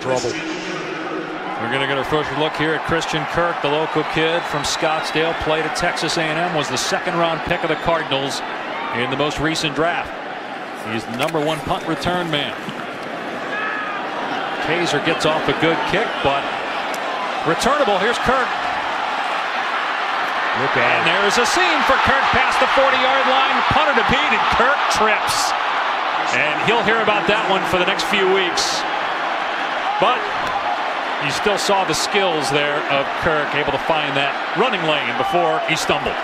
trouble. We're going to get our first look here at Christian Kirk, the local kid from Scottsdale, played at Texas A&M, was the second-round pick of the Cardinals in the most recent draft. He's the #1 punt return man. Kayser gets off a good kick, but returnable. Here's Kirk. Look at it. And there's a seam for Kirk past the 40-yard line. Punter to beat, and Kirk trips. And he'll hear about that one for the next few weeks. But you still saw the skills there of Kirk, able to find that running lane before he stumbled.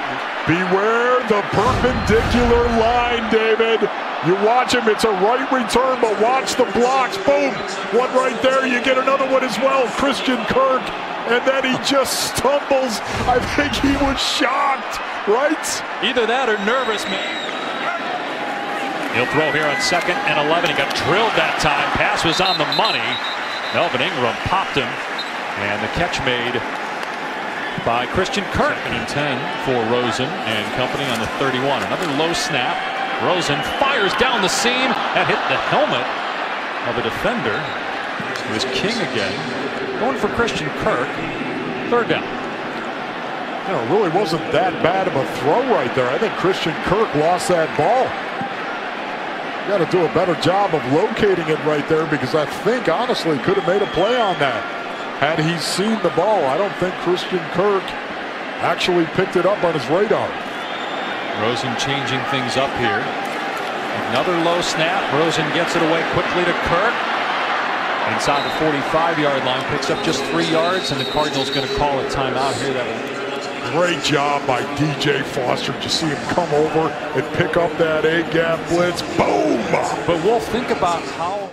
Beware the perpendicular line, David. You watch him, it's a right return, but watch the blocks. Boom, one right there. You get another one as well, Christian Kirk. And then he just stumbles. I think he was shocked, right? Either that or nervous, man. He'll throw here on 2nd and 11. He got drilled that time. Pass was on the money. Melvin Ingram popped him, and the catch made by Christian Kirk. 2nd and 10 for Rosen and company on the 31. Another low snap. Rosen fires down the seam. That hit the helmet of a defender. It was King again. Going for Christian Kirk. 3rd down. You know, it really wasn't that bad of a throw right there. I think Christian Kirk lost that ball. Got to do a better job of locating it right there, because I think, honestly, could have made a play on that had he seen the ball. I don't think Christian Kirk actually picked it up on his radar. Rosen changing things up here. Another low snap. Rosen gets it away quickly to Kirk. Inside the 45-yard line, picks up just 3 yards, and the Cardinals going to call a timeout here. Great job by D.J. Foster. You see him come over and pick up that A-gap blitz. Boom! But we'll think about how...